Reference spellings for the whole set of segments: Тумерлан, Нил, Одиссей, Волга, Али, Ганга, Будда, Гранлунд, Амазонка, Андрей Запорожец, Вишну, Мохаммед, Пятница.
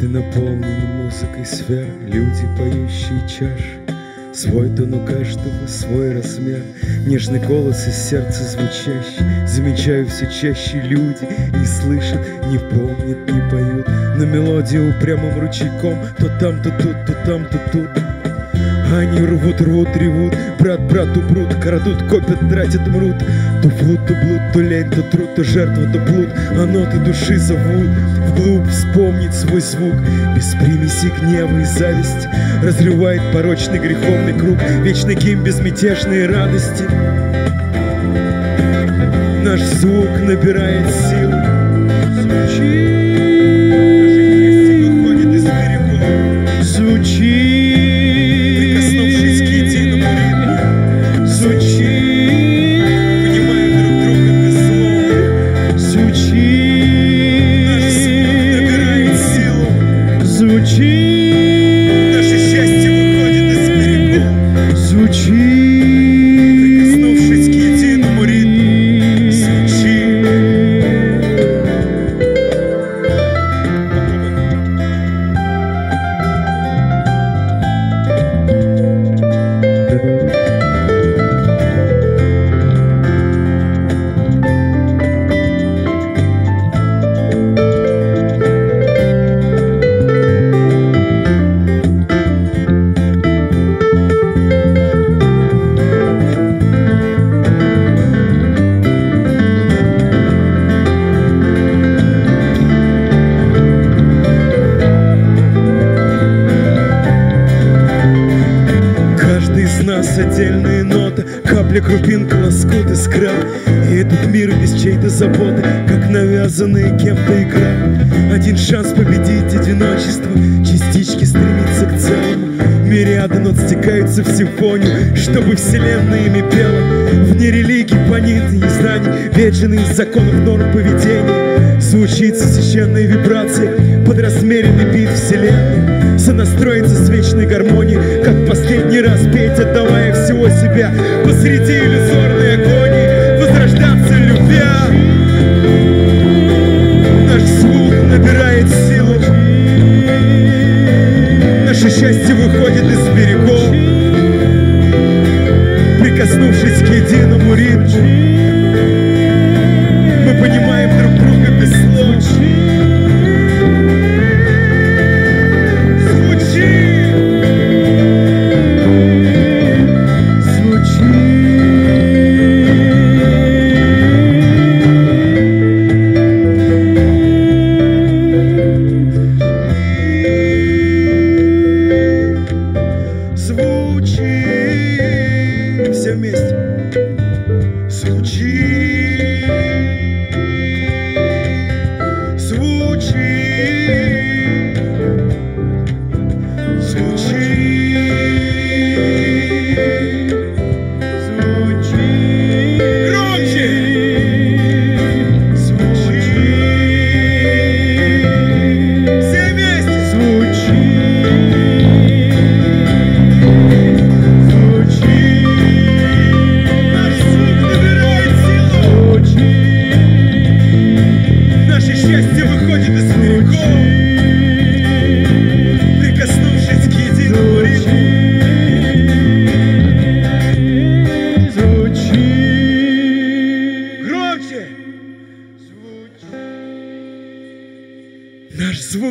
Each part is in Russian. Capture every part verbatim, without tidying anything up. Звезды наполнены музыкой сфер, люди, поющие чаш, свой тон у каждого, свой размер, нежный голос из сердца звучащий. Замечаю все чаще люди, не слышат, не помнят, не поют, но мелодия упрямым ручейком то там, то тут, то там, то тут. Они рвут, рвут, ревут, брат брату брут, крадут, копят, тратят, мрут. То блуд, то блуд, то лень, то труд, то жертва, то блуд, а ноты души зовут. Вглубь вспомнить свой звук, без примеси гнева и зависть, разрывает порочный греховный круг, вечный гимн безмятежной радости. Наш звук набирает сил, звучит, звучит. Отдельные ноты, капля, крупинка, лоскут искра. И этот мир без чьей-то заботы, как навязанная кем-то игра. Один шанс победить одиночество, частички стремятся к целому. Мириады нот стекаются в симфонию, чтобы вселенная ими пела. Вне религий, понятий и знаний, вечный законов норм поведения, звучит священная вибрация под размеренный бит вселенной. Сонастроиться с вечной гармонией, как последний раз петь, отдавая всего себя посреди иллюзорной агонии, возрождаться любя. Наш звук набирает силу, наше счастье выходит из берегов, прикоснувшись к единому ритму, мы понимаем друг друга без слов.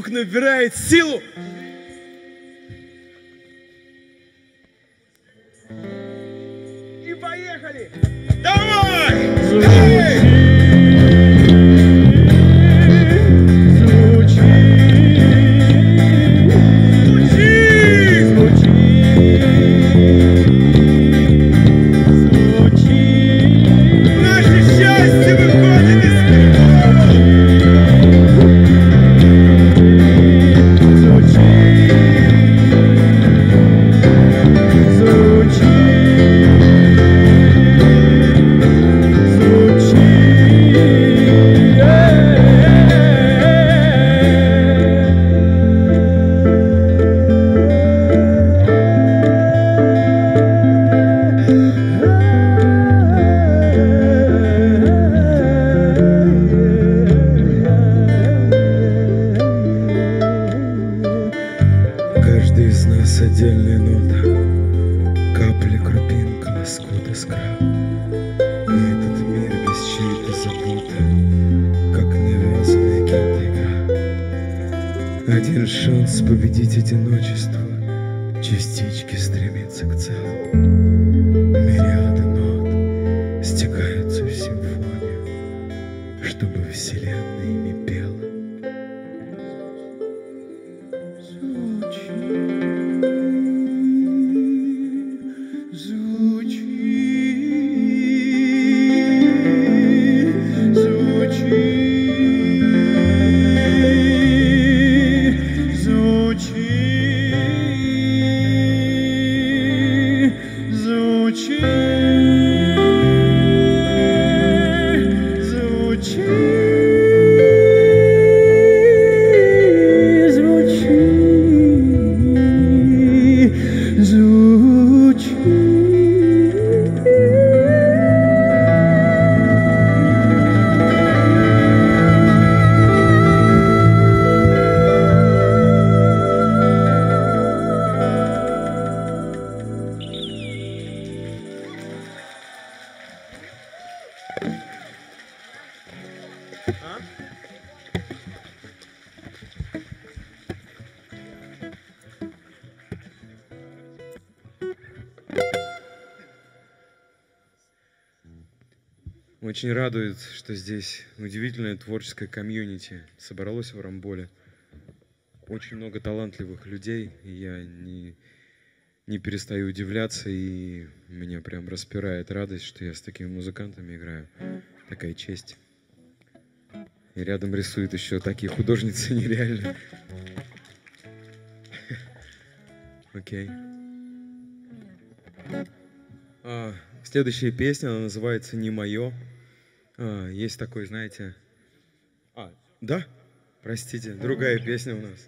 Набирает силу. И поехали! Давай! Давай! Thank you. нас отдельная нота, капли, крупинка, лоскут искра. И этот мир без чьей-то заботы, как навязанная кем-то игра. Один шанс победить одиночество, частички стремятся к целому. Мириады нот стекаются в симфонию, чтобы вселенная ими пела. Очень радует, что здесь удивительное творческое комьюнити собралось в Рамболе. Очень много талантливых людей, и я не, не перестаю удивляться, и меня прям распирает радость, что я с такими музыкантами играю. Такая честь. И рядом рисуют еще такие художницы нереальные. Окей. Следующая песня, она называется «Не мое». А, есть такой, знаете... А, да? Простите, другая песня у нас.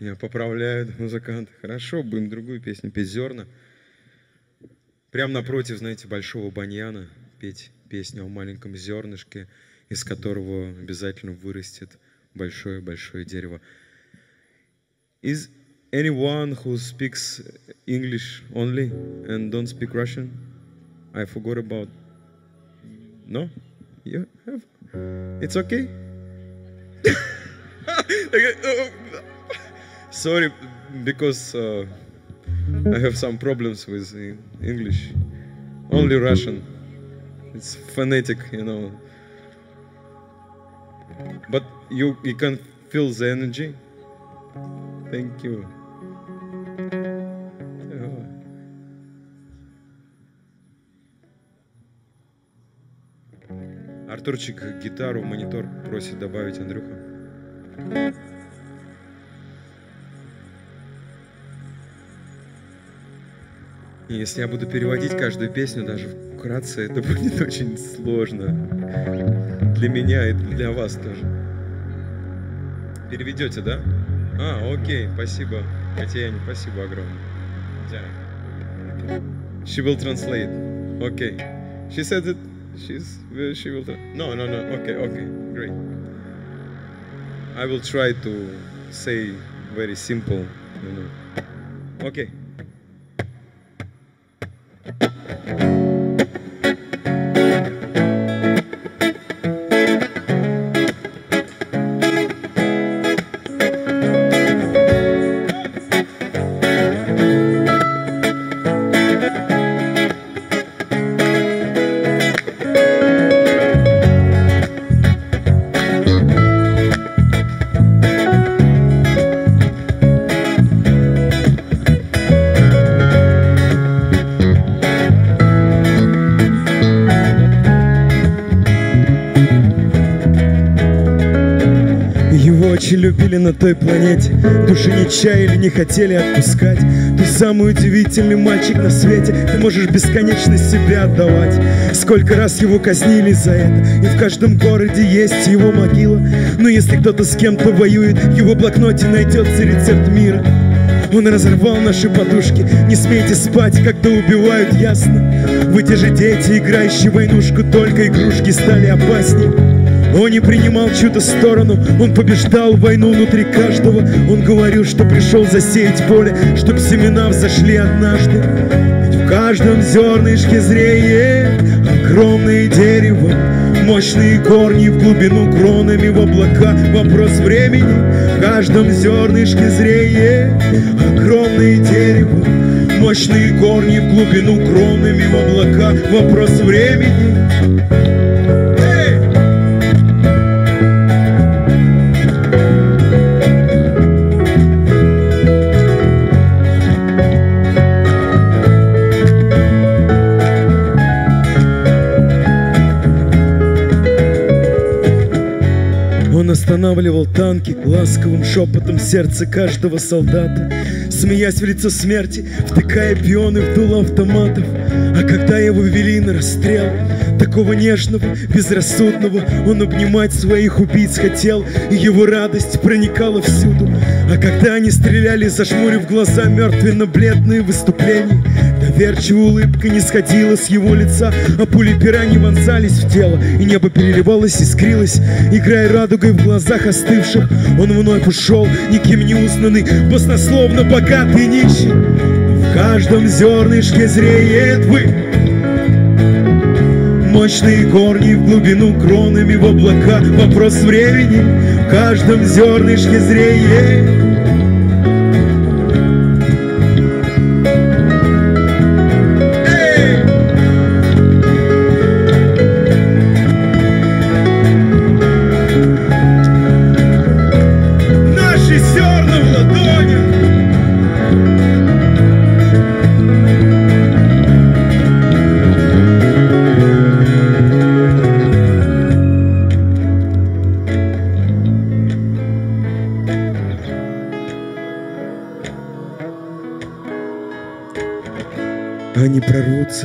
Меня поправляют музыканты. Хорошо, будем другую песню петь, «Зерна». Прямо напротив, знаете, большого баньяна петь песню о маленьком зернышке, из которого обязательно вырастет большое-большое дерево. Is anyone who speaks English only and don't speak Russian? I forgot about... No? You have? It's okay? Sorry, because uh, I have some problems with English. Only Russian. It's phonetic, you know. But you, you can feel the energy. Thank you. Артурчик гитару, монитор просит добавить, Андрюха. И если я буду переводить каждую песню, даже вкратце, это будет очень сложно. Для меня и для вас тоже. Переведете, да? А, окей, спасибо. Хотя я не, спасибо огромное. She will translate. Окей. Okay. She said it. She's where she will. No, no, no. Okay, okay, great. I will try to say very simple, you know. Okay. Любили на той планете, души не чаяли, не хотели отпускать. Ты самый удивительный мальчик на свете, ты можешь бесконечно себя отдавать. Сколько раз его казнили за это, и в каждом городе есть его могила. Но если кто-то с кем-то воюет, в его блокноте найдется рецепт мира. Он разорвал наши подушки. Не смейте спать, когда убивают, ясно? Вы те же дети, играющие войнушку, только игрушки стали опасней. Он не принимал чью-то сторону, он побеждал войну внутри каждого. Он говорил, что пришел засеять поле, чтоб семена взошли однажды. Ведь в каждом зернышке зреет огромное дерево, мощные корни в глубину, кронами в облака. Вопрос времени. В каждом зернышке зреет огромное дерево, мощные корни в глубину, кронами в облака. Вопрос времени. Останавливал танки ласковым шепотом сердце каждого солдата, смеясь в лицо смерти, втыкая пионы в дуло автоматов. А когда его вели на расстрел, такого нежного, безрассудного, он обнимать своих убийц хотел, и его радость проникала всюду. А когда они стреляли, зажмурив глаза, мертвенно-бледные выступления, доверчивая улыбка не сходила с его лица, а пули пера не вонзались в тело, и небо переливалось, искрилось, играя радугой в глазах остывших. Он вновь ушел, никем не узнанный, баснословно богатый и нищий. В каждом зернышке зреет вы, мощные корни в глубину, кронами в облака. Вопрос времени. В каждом зернышке зреет.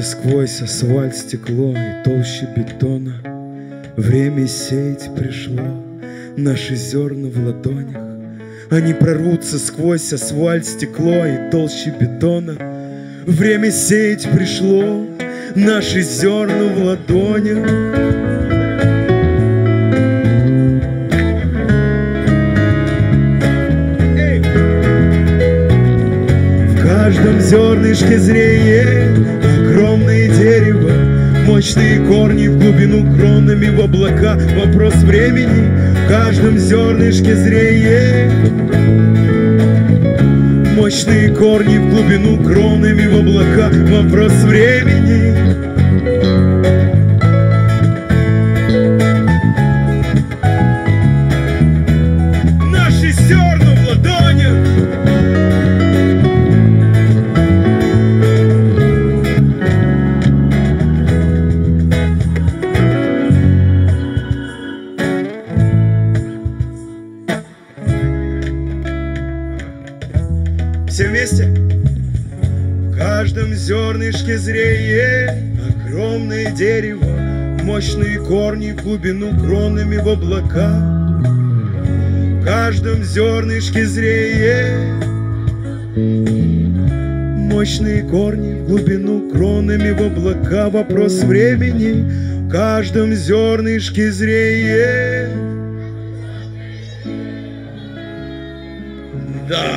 Сквозь асфальт, стекло и толще бетона время сеять пришло наши зерна в ладонях. Они прорвутся сквозь асфальт, стекло и толще бетона. Время сеять пришло наши зерна в ладонях. В каждом зернышке зреет огромное дерево, мощные корни в глубину, кронами в облака. Вопрос времени. В каждом зернышке зреет, мощные корни в глубину, кронами в облака. Вопрос времени. Зреет огромное дерево, мощные корни в глубину, кронами в облака. В каждом зернышке зреет, мощные корни в глубину, кронами в облака. Вопрос времени. В каждом зернышке зреет. Да.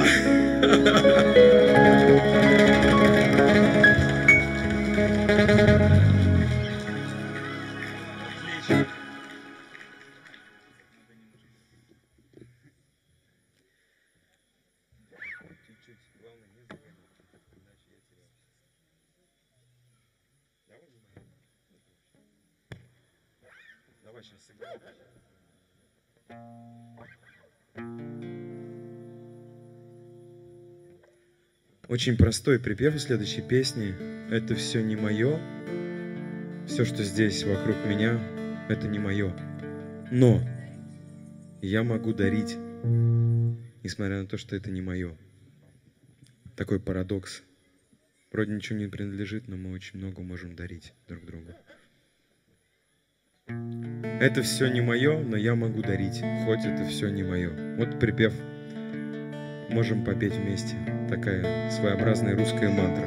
Очень простой припев у следующей песни. Это все не мое, все, что здесь вокруг меня, это не мое. Но я могу дарить, несмотря на то, что это не мое. Такой парадокс. Вроде ничего не принадлежит, но мы очень много можем дарить друг другу. Это все не мое, но я могу дарить, хоть это все не мое. Вот припев. Можем попеть вместе. Такая своеобразная русская мантра.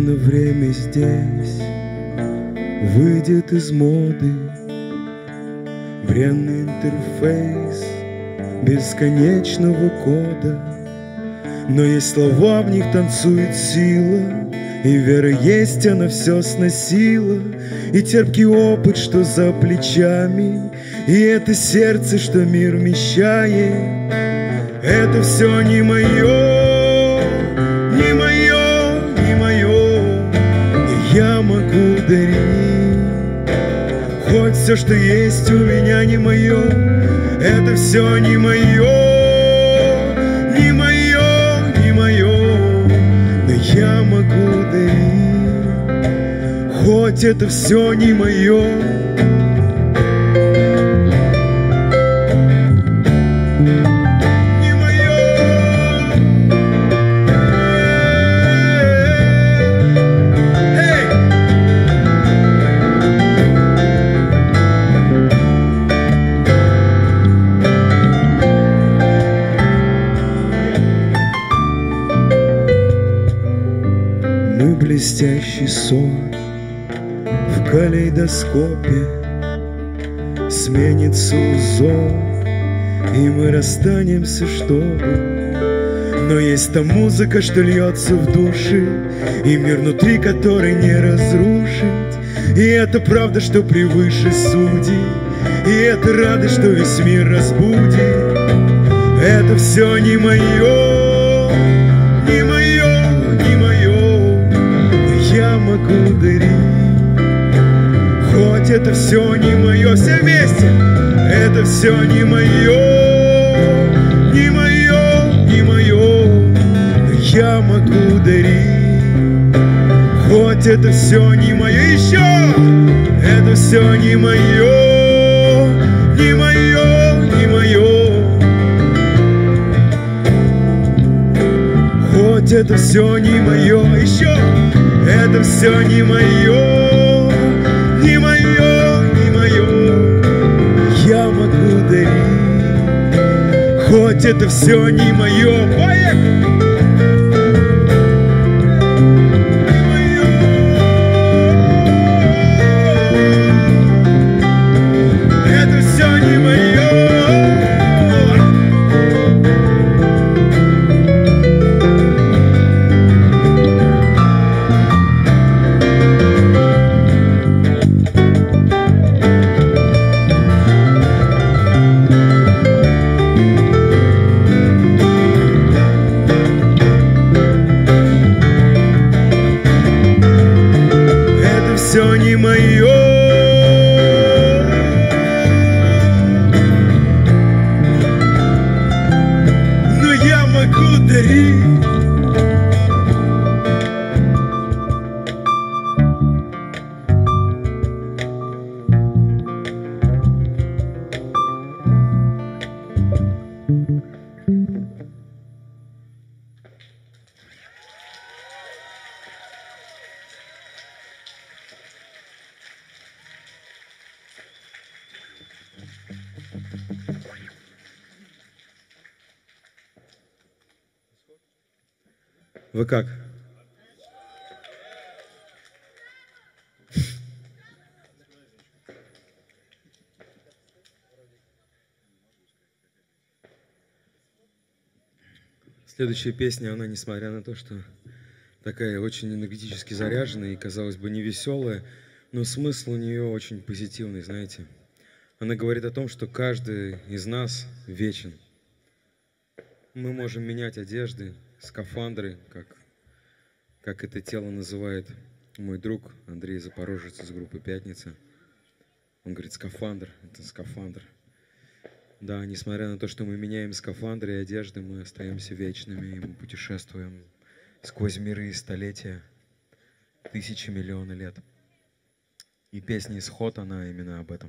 Рано время здесь выйдет из моды. Бренный интерфейс бесконечного кода, но есть слова, в них танцует сила, и вера есть, она все сносила, и терпкий опыт, что за плечами, и это сердце, что мир вмещает. Это все не мое, не мое, не мое, и я могу дарить. Хоть все, что есть у меня, не мое, это все не мое, не мое, не мое, но я могу. Хоть это все не мое. Не мое. Эй! Мы блестящий сон в калейдоскопе сменится узор, и мы расстанемся, чтобы. Но есть та музыка, что льется в душе, и мир внутри который не разрушить. И это правда, что превыше судей, и это радость, что весь мир разбудит. Это все не мое, не мое, не мое, но я могу дарить. Хоть это все не мое, все вместе. Это все не мое, не мое, не мое, но я могу дарить. Хоть это все не мое, еще. Это все не мое, не мое, не мое. Хоть это все не мое, еще. Это все не мое. Не мое, не мое, я могу дарить. Хоть это все не мое, поехали! Вы как? Следующая песня, она, несмотря на то, что такая очень энергетически заряженная и, казалось бы, невеселая, но смысл у нее очень позитивный, знаете. Она говорит о том, что каждый из нас вечен. Мы можем менять одежды, скафандры, как, как это тело называет мой друг Андрей Запорожец из группы «Пятница». Он говорит, скафандр, это скафандр. Да, несмотря на то, что мы меняем скафандры и одежды, мы остаемся вечными, и мы путешествуем сквозь миры и столетия, тысячи, миллионы лет. И песня «Исход», она именно об этом.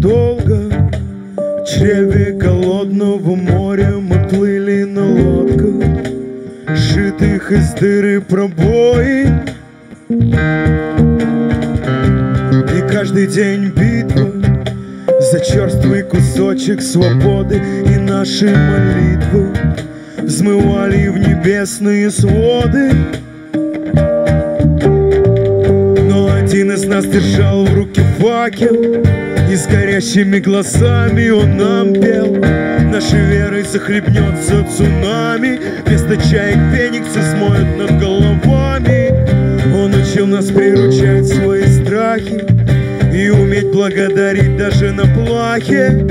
долго. В чреве голодного моря мы плыли на лодках, сшитых из дыры пробоин. И каждый день битва за черствый кусочек свободы, и наши молитвы взмывали в небесные своды. Но один из нас держал в руке факел, и с горящими глазами он нам пел: нашей верой захлебнется цунами, вместо чаек фениксы смоют над головами. Он учил нас приручать свои страхи и уметь благодарить даже на плахе.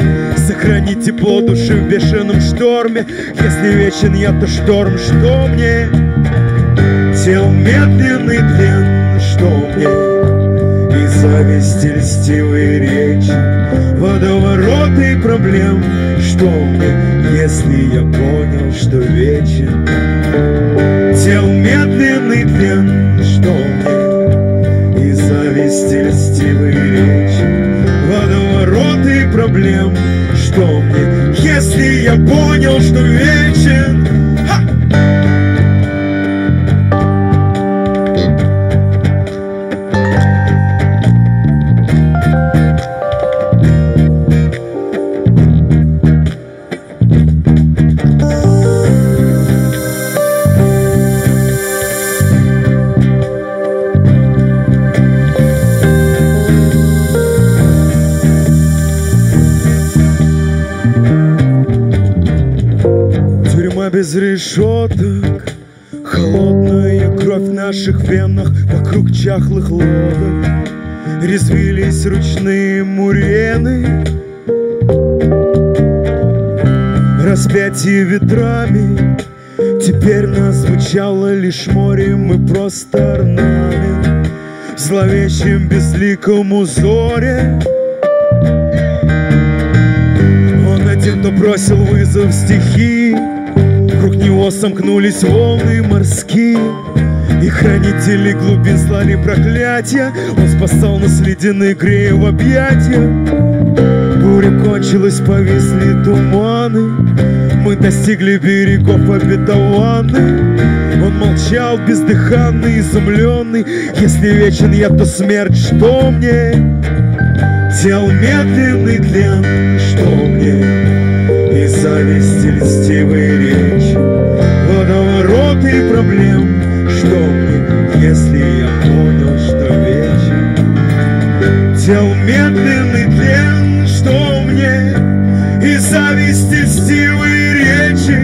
Сохранить тепло души в бешеном шторме. Если вечен я, то шторм, что мне? Тел медленный тлен, что мне? И зависти льстивые речи, водовороты проблем, что мне? Если я понял, что вечен. Тел медленный тлен, что мне? И зависти льстивые речи, водовороты проблем, что мне? Если я понял, что вечен. Без решеток, холодная кровь в наших венах, вокруг чахлых лодок резвились ручные мурены. Распятие ветрами, теперь нас звучало лишь море, мы просто орнамент в зловещем безликом узоре. Он один, кто бросил вызов стихии, вокруг него сомкнулись волны морские, и хранители глубин слали проклятия. Он спасал нас ледяной грея в объятия. Буря кончилась, повисли туманы, мы достигли берегов обетованных. Он молчал, бездыханный, изумленный: если вечен я, то смерть, что мне? Тел медленный тлен, что мне? И зависти льстивые речи, водовороты проблем, что мне? Если я понял, что вечен. Тел медленный тлен, что мне? И зависти льстивые речи,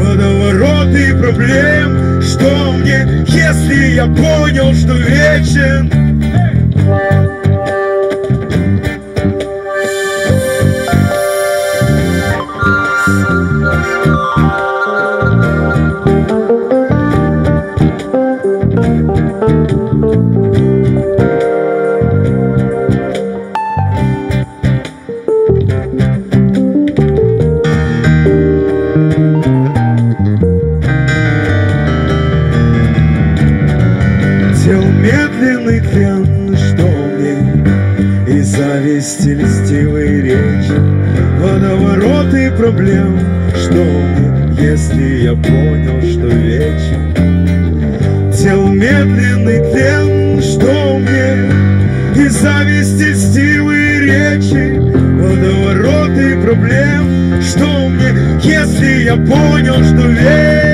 водовороты проблем, что мне? Если я понял, что вечен. Листивые речи, водовороты проблем, что мне? Если я понял, что вечен. Тел медленный тлен, что мне? И зависть льстивые речи, водовороты проблем, что мне? Если я понял, что вечен. Если я понял, что вечен.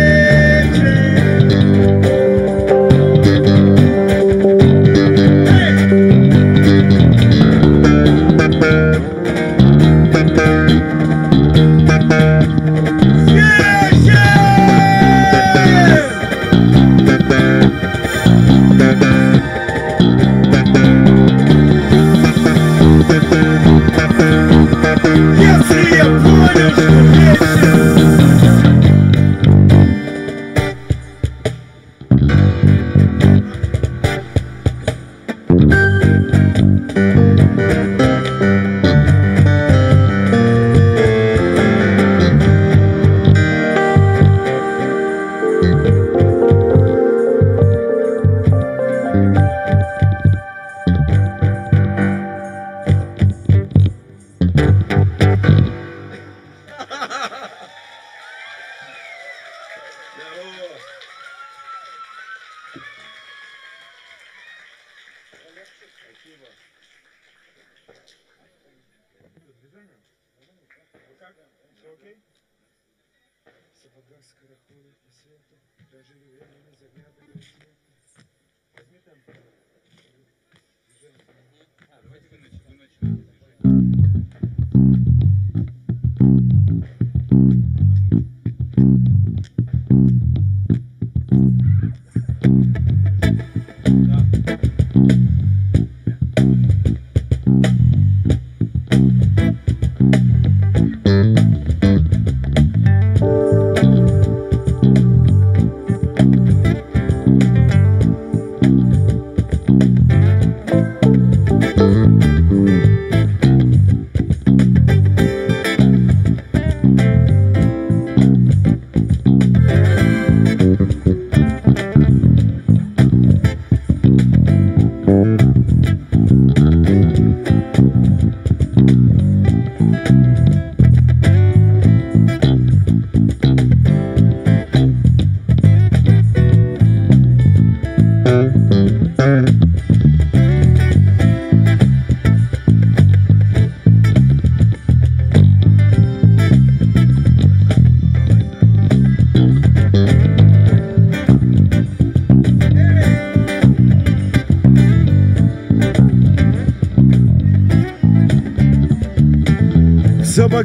Спасибо. Движение? Вы как? Все окей? Сапогас скороходит по свету, даже временно заглядывает свет. Возьми там. Движение. А, давайте вы начнем. Вы начнем.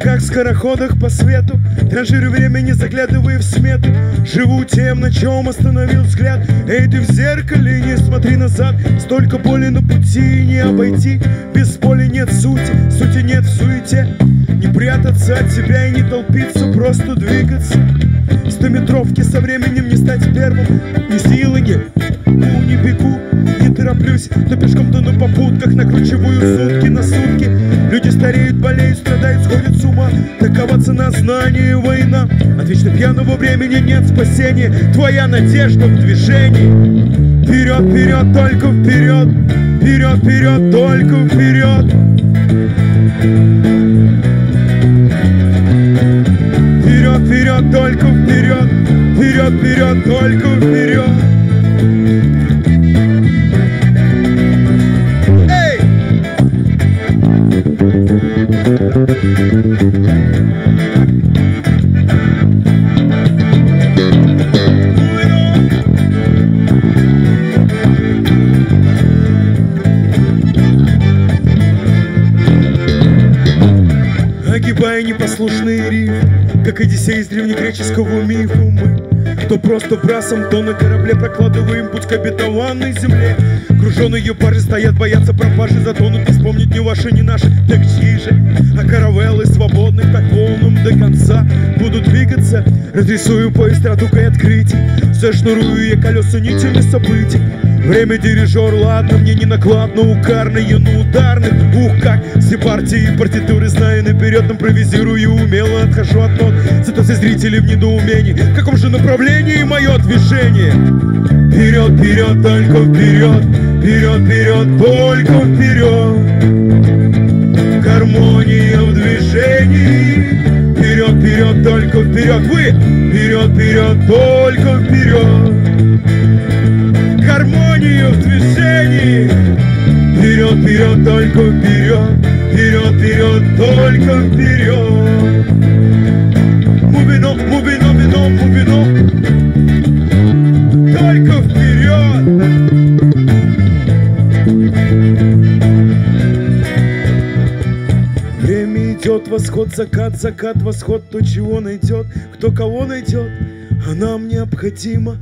Как в скороходах по свету, транжирю времени, заглядывая в смету. Живу тем, на чем остановил взгляд. Эй, ты в зеркале, не смотри назад. Столько боли на пути не обойти. Без боли нет сути, сути нет в суете. Не прятаться от тебя и не толпиться, просто двигаться. Стометровки со временем не стать первым. Ни силы не, ну не бегу, не тороплюсь. То пешком, то на попутках, накручиваю сутки на сутки. Люди стареют, болеют, страдают, сходят с ума. Такова цена знания, война. От вечно пьяного времени нет спасения. Твоя надежда в движении. Вперед, вперед, только вперед. Вперед, вперед, только вперед. Вперед, вперед, только вперед. Вперед, вперед, только вперед. Огибая непослушные рифы, как Одиссей из древнегреческого мифа, мы то просто брасом, то на корабле прокладываем путь к обетованной земле. Круженые пары стоят, боятся пропажи, затонут, не вспомнить ни ваши, ни наши, так чьи же? А каравеллы свободны, как волнам до конца будут двигаться. Разрисую поезд радугой открытий, зашнурую я колеса нитями событий. Время дирижер, ладно, мне не накладно, укарные, но ударных. Ух, как все партии и партитуры знаю наперед, импровизирую, умело отхожу от нот. Зато все зрители в недоумении, в каком же направлении мое движение? Вперед, вперед, только вперед, вперед, вперед, только вперед. Гармония в движении. Вперед, вперед, только вперед, вы. Вперед, вперед, только вперед. Гармонию в движении. Вперед, вперед, только вперед. Вперед, вперед, только вперед. Moving up, moving up, moving up, moving up. Только вперед. Время идет, восход, закат, закат, восход. То, чего найдет, кто кого найдет. А нам необходимо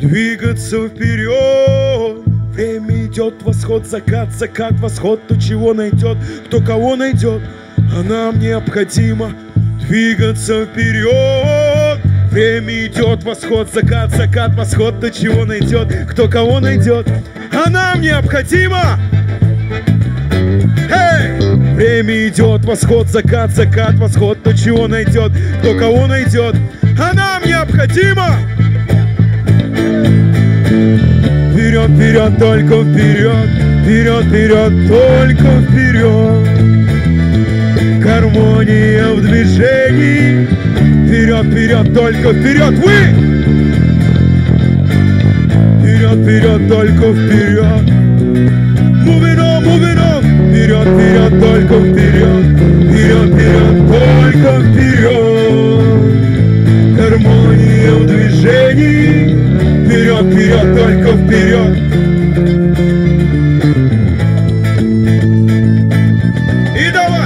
двигаться вперед. Время идет, восход, закат, закат, восход. То, чего найдет, кто кого найдет. А нам необходимо двигаться вперед. Время идет, восход, закат, закат, восход. То, чего найдет, кто кого найдет. А нам необходимо. Hey! Время идет, восход, закат, закат, восход. То, чего найдет, кто кого найдет. А нам необходимо. Вперед, вперед, только вперед. Вперед, вперед, только вперед. Гармония в движении. Вперед, вперед, только вперед, вы. Вперед, вперед, только вперед. Moving on, moving on. вперед, вперед, только вперед, вперед, вперед, только вперед. Гармония в движении, вперед, вперед, только вперед. И давай!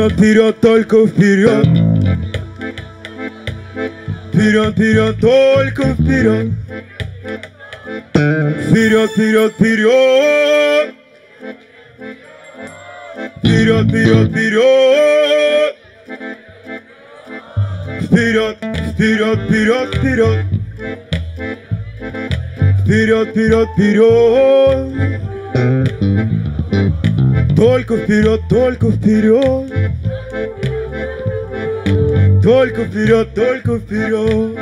Вперед, вперед, только вперед. Вперед, вперед, только вперед. Вперед, вперед, вперед. Вперед, вперед, вперед. Вперед, вперед, вперед, вперед. Вперед, вперед, вперед. Только вперед, только вперед. Только вперед, только вперед.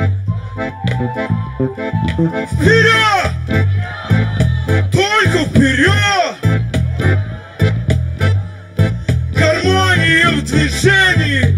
Вперед! Только вперед! Гармония в движении!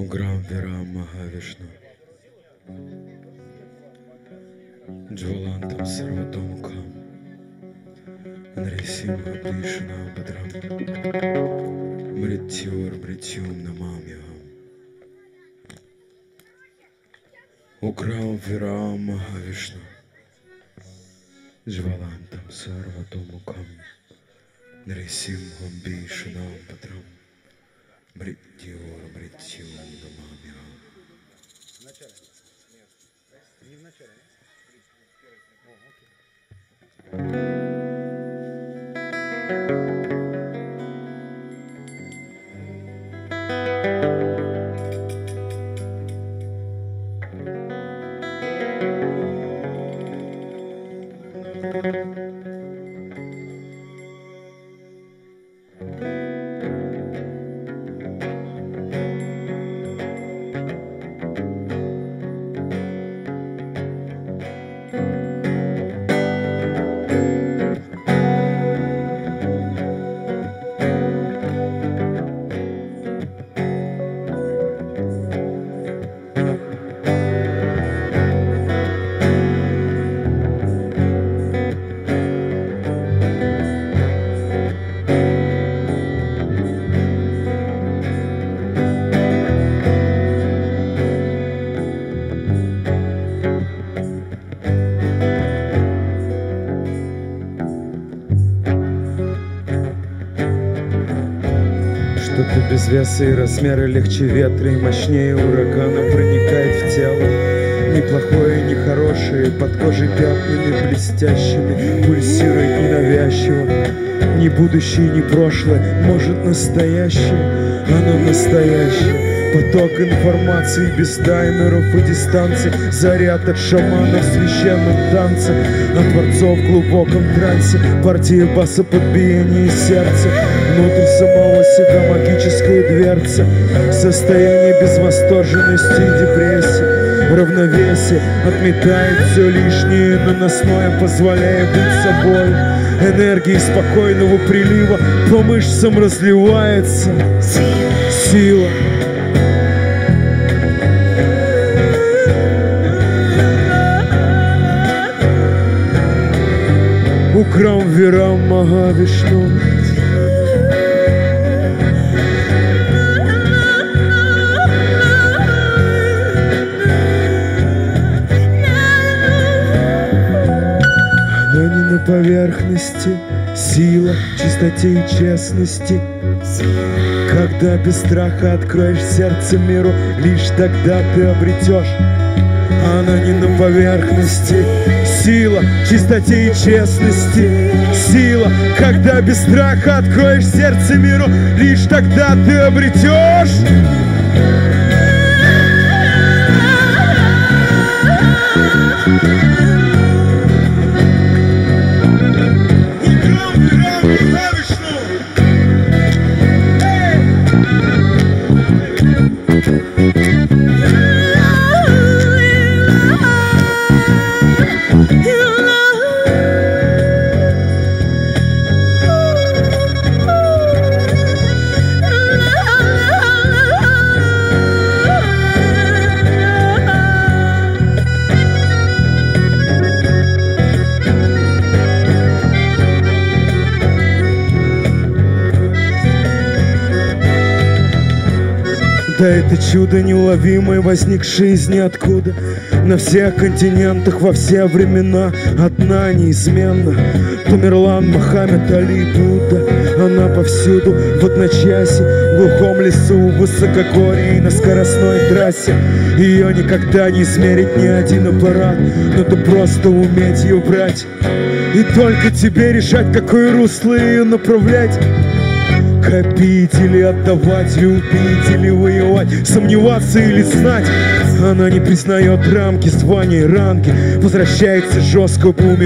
Уграм Вирам Махавишну Джвалантам Сарватомкам Нарисимха Бришна Бадрам Мритьор Мритьом Намамьям. Уграм Вирам Махавишну Джвалантам Сарватомкам Нарисимха Бришна Бадрам Бритьор, бритьор, намамья. В начале? Нет. Не в начале, нет? О, окей. Thank you. будто ты без веса, и размеры легче ветра, и мощнее урагана проникает в тело. Неплохое, нехорошее, под кожей пятнами блестящими пульсирует ненавязчиво. Ни будущее, ни прошлое, может настоящее, оно настоящее. Поток информации без таймеров и дистанций, заряд от шамана в священном танце, от творцов в глубоком трансе, партия баса под биение сердца, внутрь самого себя магическая дверца, состояние безвосторженности и депрессии, равновесие отметает все лишнее наносное, позволяя быть собой. Энергии спокойного прилива по мышцам разливается сила. Украм Вирам Махавишну. Она не на поверхности, сила чистоте и честности. Когда без страха откроешь сердце миру, лишь тогда ты обретешь. Она не на поверхности, сила чистоте и честности. Сила, когда без страха откроешь сердце миру, лишь тогда ты обретешь. Да, это чудо неуловимое, возникшее из ниоткуда, на всех континентах, во все времена, одна неизменна. Тумерлан, Мохаммед, Али, Будда, она повсюду, в одночасье, в глухом лесу, в высокогорье и на скоростной трассе. Ее никогда не измерит ни один аппарат, надо просто уметь ее брать. И только тебе решать, какое русло ее направлять. Копить или отдавать, любить или воевать, сомневаться или знать. Она не признает рамки, звания и ранги, возвращается жестко бумерангом.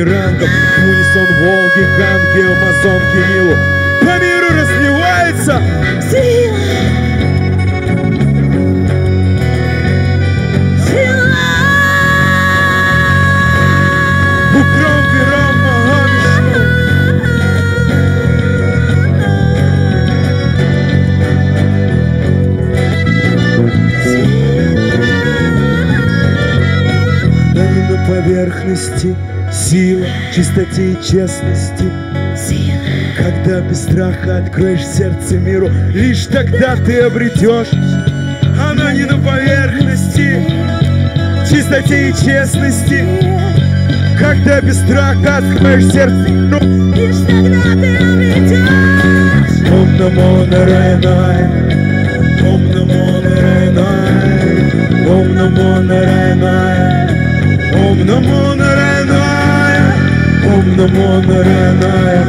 Унисон Волги, Ганги, Амазонки, Нилу по миру разливается сила. Поверхности, сила чистоте и честности. Когда без страха откроешь сердце миру, лишь тогда ты обретешь. Она не на поверхности, чистоте и честности. Когда без страха откроешь сердце миру, лишь тогда ты обретешь. Ом намо нараяная, ом намо нараяная, ом намо нараяная. Ом намо нараянае, ом намо нараянае,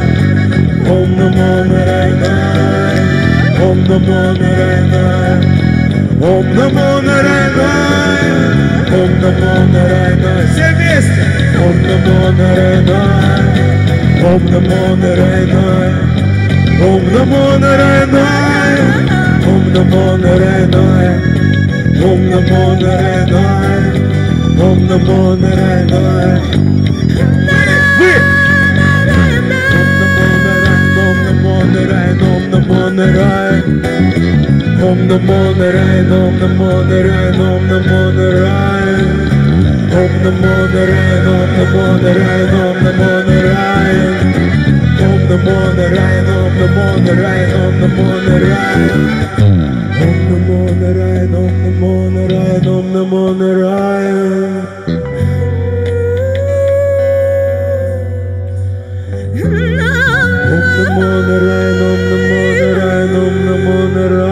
ом намо нараянае, ом намо нараянае, ом намо нараянае, ом намо нараянае. Все вместе. Ом намо нараянае, ом намо нараянае, ом намо нараянае, ом намо нараянае, ом намо нараянае. Ом намо нараянае. Вы! Ом намо нараянае, ом намо нараянае, ом намо нараянае, ом намо нараянае, ом намо нараянае, ом намо нараянае, ом намо нараянае, ом намо нараянае, ом намо нараянае, ом намо нараянае, ом намо нараянае. Om namo narayana, om namo narayana, om namo narayana. Om namo narayana, om namo narayana, om namo narayana.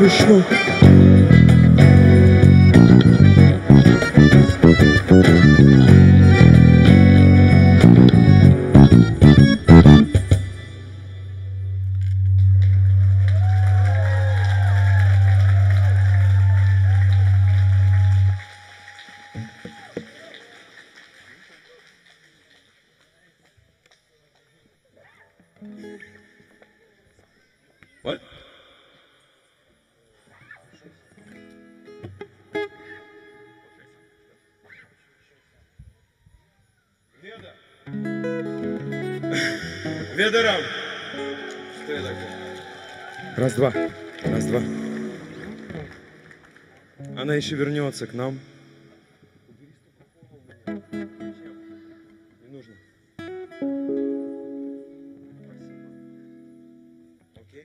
Вишну. Раз-два. Раз-два. Она еще вернется к нам. Не нужно. Окей.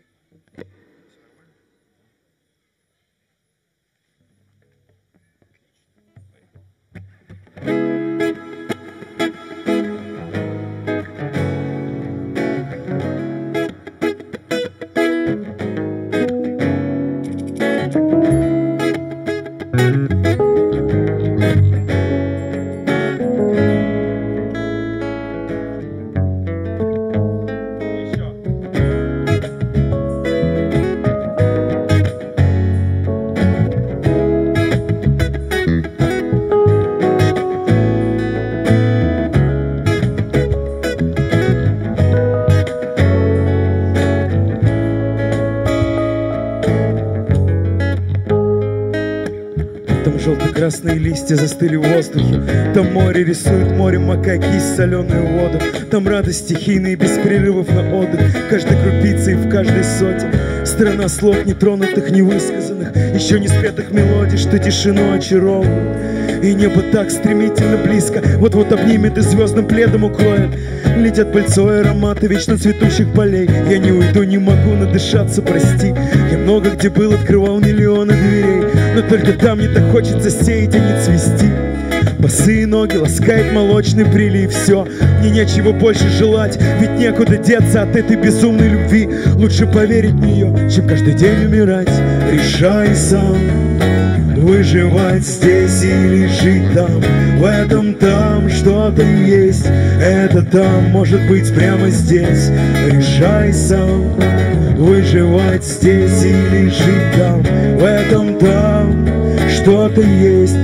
Красные листья застыли в воздухе. Там море рисует море макаки из соленую воду. Там радость стихийная, без прерывов на отдых. Каждой крупицей в каждой соте. Страна слов нетронутых, невысказанных, еще не спетых мелодий, что тишину очаровывает. И небо так стремительно близко, вот-вот обнимет и звездным пледом укроет. Летят пыльцой ароматы вечно цветущих полей. Я не уйду, не могу надышаться, прости. Я много где был, открывал миллионы дверей, но только там мне так хочется сеять, а не цвести. Босые ноги ласкает молочный прилив. Все, мне нечего больше желать, ведь некуда деться от этой безумной любви. Лучше поверить в нее, чем каждый день умирать. Решай сам, выживать здесь или жить там. В этом там что-то есть, это там может быть прямо здесь. Решай сам, выживать здесь или жить там. В этом там что-то есть.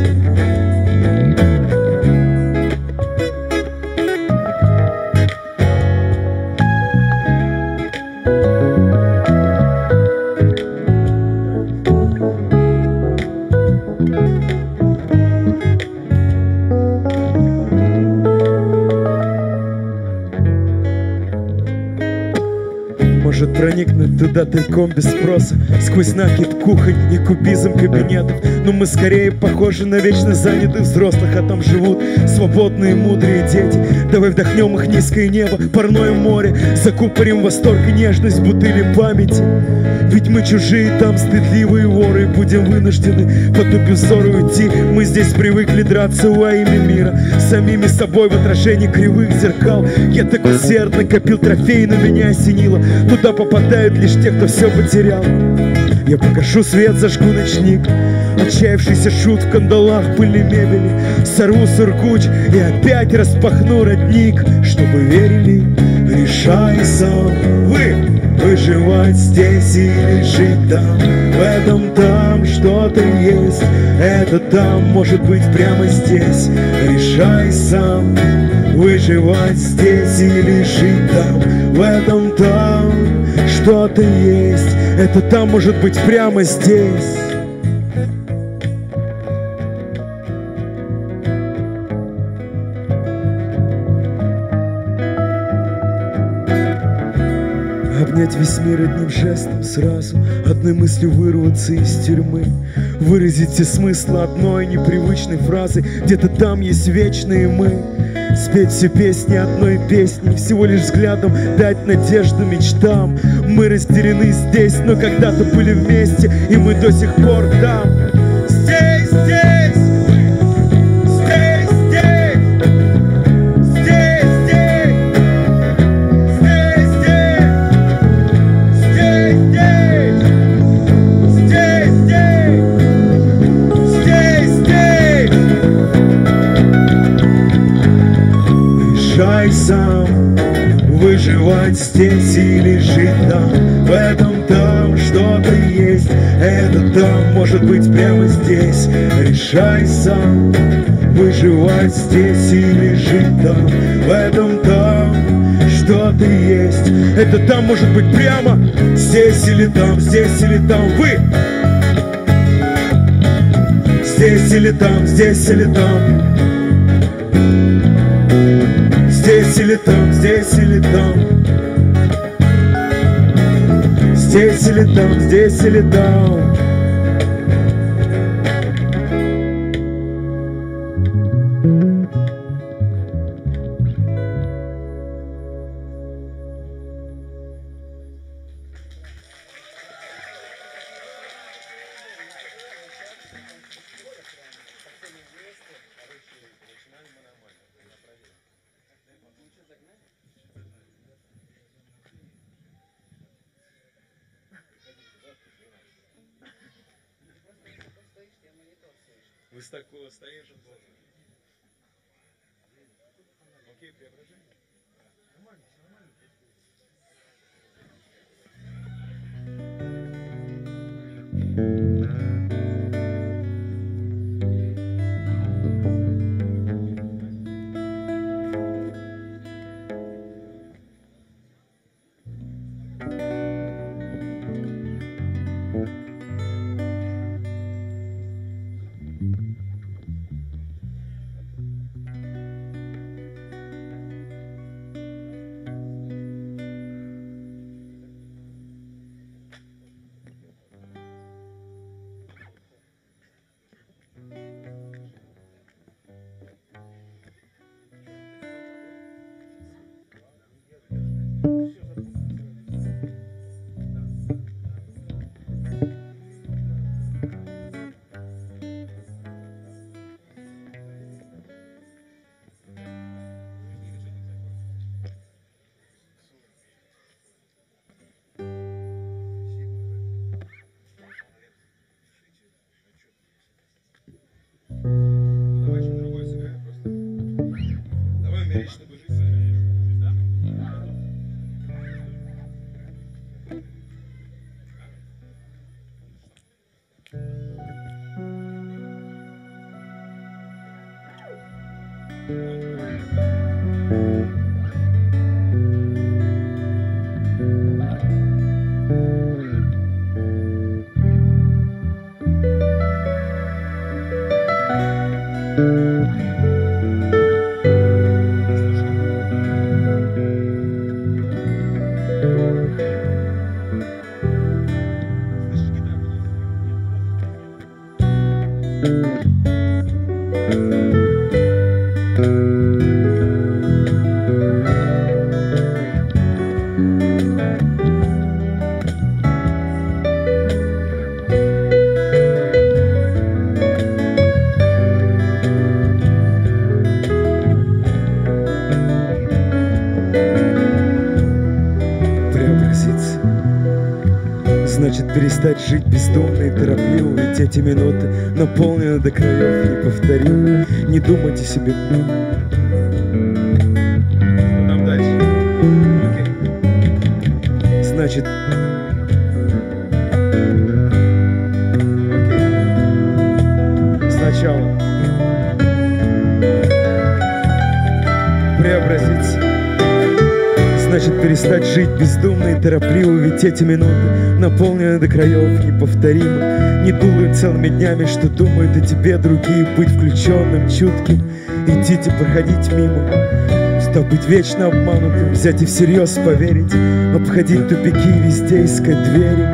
Проникнуть туда тайком без спроса, сквозь накид кухонь и кубизм кабинетов. Но мы скорее похожи на вечно занятых взрослых, а там живут свободные мудрые дети. Давай вдохнем их низкое небо, парное море, закупорим восторг и нежность в бутыли памяти. Ведь мы чужие там, стыдливые воры, будем вынуждены потупив взоры уйти. Мы здесь привыкли драться во имя мира, самими собой в отражении кривых зеркал. Я так усердно копил трофей, но меня осенило. Туда попадают лишь те, кто все потерял. Я покажу свет, зажгу ночник, отчаявшийся шут в кандалах пыли мебели. Сорву сургуч и опять распахну родник, чтобы верили. Решай сам, вы, выживать здесь или жить там. В этом там что-то есть, это там может быть прямо здесь. Решай сам, выживать здесь или жить там. В этом там что-то есть, это там может быть прямо здесь. Обнять весь мир одним жестом сразу, одной мыслью вырваться из тюрьмы, выразить все смыслы одной непривычной фразы. Где-то там есть вечные мы. Спеть все песни одной песни, всего лишь взглядом дать надежду мечтам. Мы разделены здесь, но когда-то были вместе, и мы до сих пор там. Здесь, здесь, здесь, здесь, здесь, здесь, здесь, здесь, здесь, здесь, здесь. здесь и лежит нам, в этом там что-то есть. Это там может быть прямо здесь. Решай сам, выживать здесь и лежит там, в этом там что-то есть. Это там может быть прямо здесь или там, здесь или там. Вы! Здесь или там, здесь или там. Здесь или там, здесь или там. Здесь или там, здесь или там. Такого стоишь же должен. Окей, преображение. Нормально, нормально. Перестать жить бездумно и торопливо, ведь эти минуты наполнены до краев неповторимо. Не думайте себе. Что там дальше? Окей. Значит. Окей. Сначала преобразиться. Значит, перестать жить бездумно и торопливо, ведь эти минуты наполнена до краев неповторимо. Не думай целыми днями, что думают о тебе другие. Быть включенным, чутким, идите, проходить мимо. Чтоб быть вечно обманутым, взять и всерьез поверить. Обходить тупики, везде искать двери.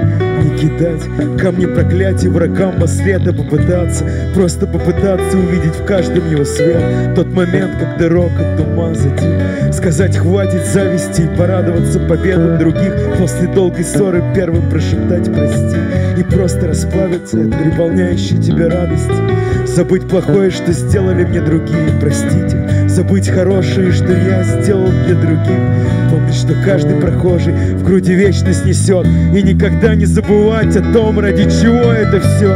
Не кидать камни проклятий врагам во след, а попытаться, просто попытаться увидеть в каждом его свет. Тот момент, когда рокот ума затих. Сказать хватит зависти и порадоваться победам других. После долгой ссоры первым прошептать прости и просто расплавиться от переполняющей тебя радости. Забыть плохое, что сделали мне другие, простите. Забыть хорошее, что я сделал для других. Помнить, что каждый прохожий в груди вечность несет. И никогда не забывать о том, ради чего это все.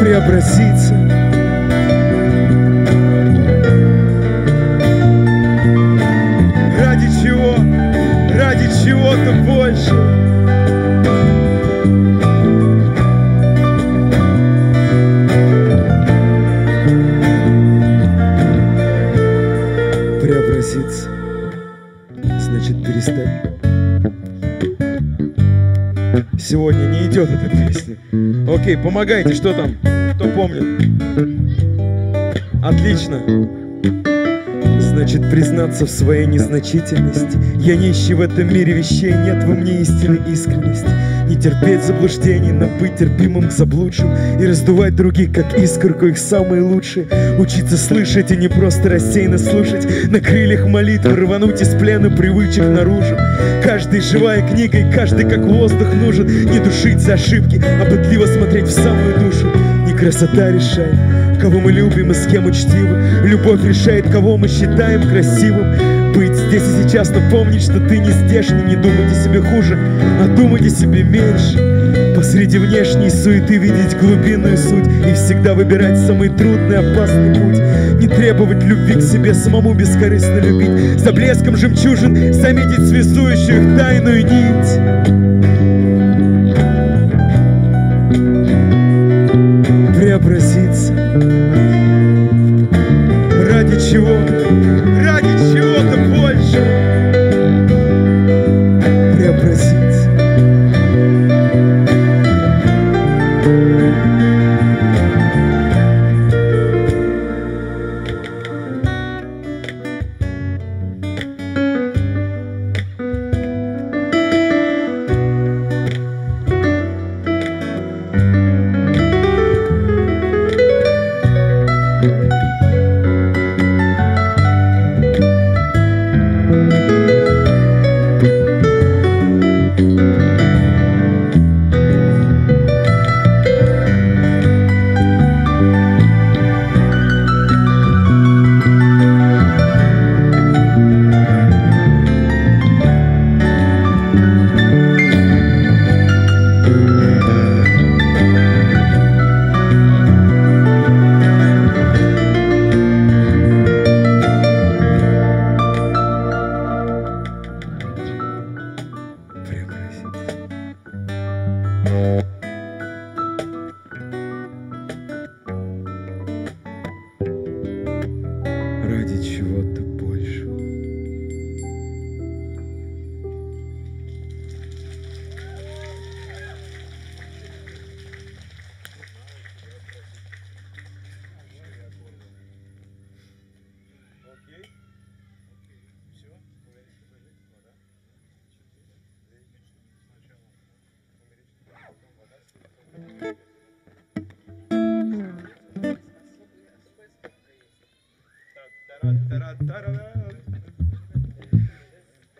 Преобразиться. Ради чего? чего-то больше. Значит, перестань. Сегодня не идет эта песня. Окей, помогайте, что там? Кто помнит? Отлично. Значит, признаться в своей незначительности. Я нищий в этом мире вещей, нет во мне истинной искренности. Не терпеть заблуждений, но быть терпимым к заблудшим и раздувать других, как искорку, их самые лучшие. Учиться слышать и не просто рассеянно слушать, на крыльях молитвы рвануть из плена привычек наружу. Каждый живая книга и каждый как воздух нужен. Не душить за ошибки, а пытливо смотреть в самую душу. Не красота решает, кого мы любим и с кем учтивы. Любовь решает, кого мы считаем красивым. Быть здесь и сейчас, но помнить, что ты не здешний. Не думайте себе хуже, а думайте себе меньше. Посреди внешней суеты видеть глубинную суть и всегда выбирать самый трудный, опасный путь. Не требовать любви к себе, самому бескорыстно любить. За блеском жемчужин заметить связующую их тайную нить. Преобразиться. Ради чего? Ради чего-то больше. Преобразиться.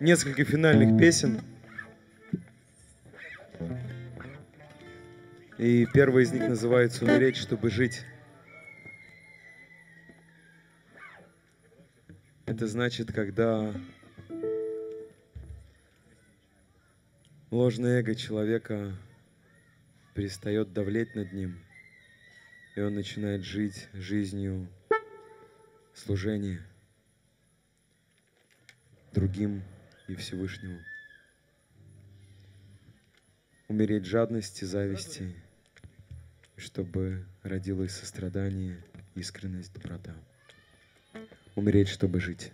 Несколько финальных песен. И первая из них называется «Умереть, чтобы жить». Это значит, когда ложное эго человека перестает давлеть над ним, и он начинает жить жизнью служения другим и Всевышнему. Умереть жадности, зависти, чтобы родилось сострадание, искренность, доброта. Умереть, чтобы жить.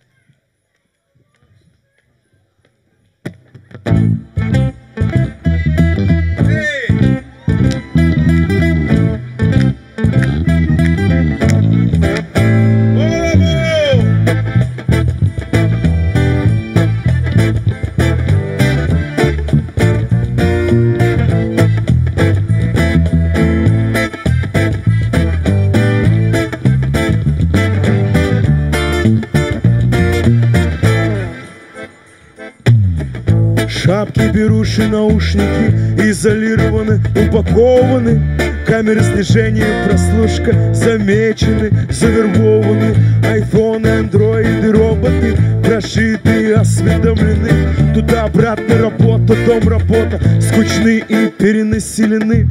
Беруши, наушники изолированы, упакованы. Камеры слежения, прослушка замечены, завербованы. Айфоны, андроиды, роботы, прошитые осведомлены. Туда-обратно работа, дом-работа, скучны и перенаселены.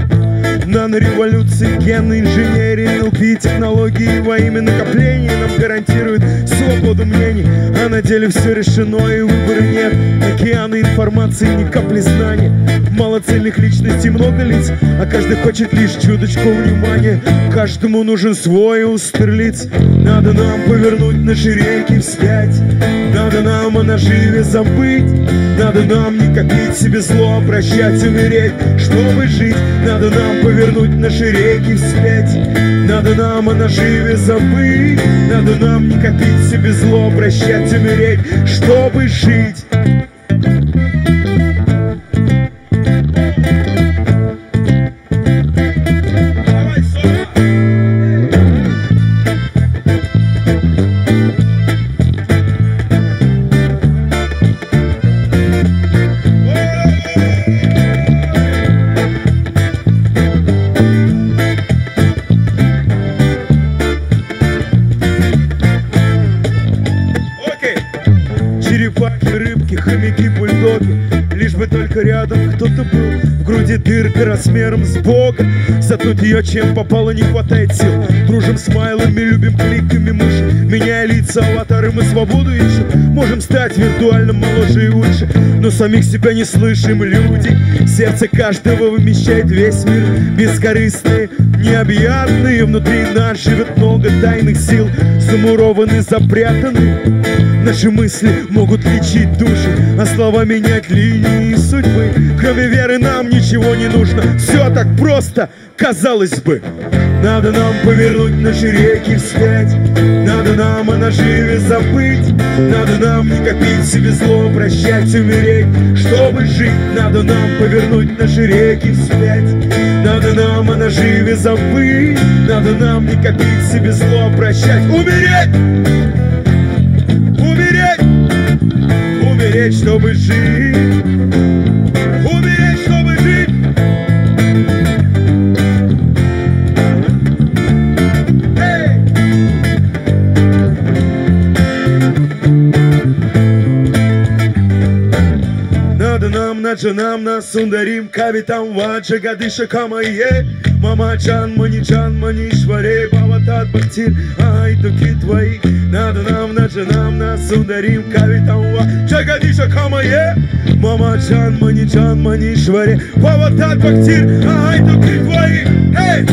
Нанореволюции, гены, инженерии, НЛП, технологии во имя накопления нам гарантируют свободу мнений. А на деле все решено и выбора нет. Океаны информации, ни капли знаний. Мало цельных личностей, много лиц, а каждый хочет лишь чуточку внимания. Каждому нужен свой устерлиц. Надо нам повернуть наши реки вспять. Надо нам о наживе забыть. Надо нам не копить себе зло, прощать, умереть, чтобы жить. Надо нам повернуть наши реки вспять. Надо нам о наживе забыть. Надо нам не копить себе зло, прощать, умереть, чтобы жить. Рядом кто-то был, в груди дырка размером с Бога. Заткнуть ее чем попало не хватает сил. Дружим с майлами, любим кликами мыши. Меняя лица, аватары, мы свободу ищем. Можем стать виртуально моложе и лучше, но самих себя не слышим, люди. Сердце каждого вымещает весь мир. Бескорыстные, необъятные, внутри нас живет много тайных сил. Замурованы, запрятаны. Наши мысли могут лечить души, а слова менять линии судьбы. Кроме веры нам ничего не нужно, все так просто, казалось бы. Надо нам повернуть наши реки вспять. Надо нам о наживе забыть. Надо нам не копить себе зло, прощать, умереть, чтобы жить. Надо нам повернуть наши реки вспять. Надо нам о наживе забыть. Надо нам не копить себе зло, прощать, умереть. Умереть, чтобы жить. Умереть, чтобы жить. Эй! Надо нам, надо нам, нас сундарим, кавитам, ваджа, гадыша, камае. Мама Чан, Маничан, Манишваре, Баватат, Бахтир, ай, туки твои. Надо нам, надо нам, нас ударим, Кавитауа, Чагадиша, Камае. Мама Чан, Маничан, Манишваре, Баватат, Бахтир, ай, туки твои. Эй!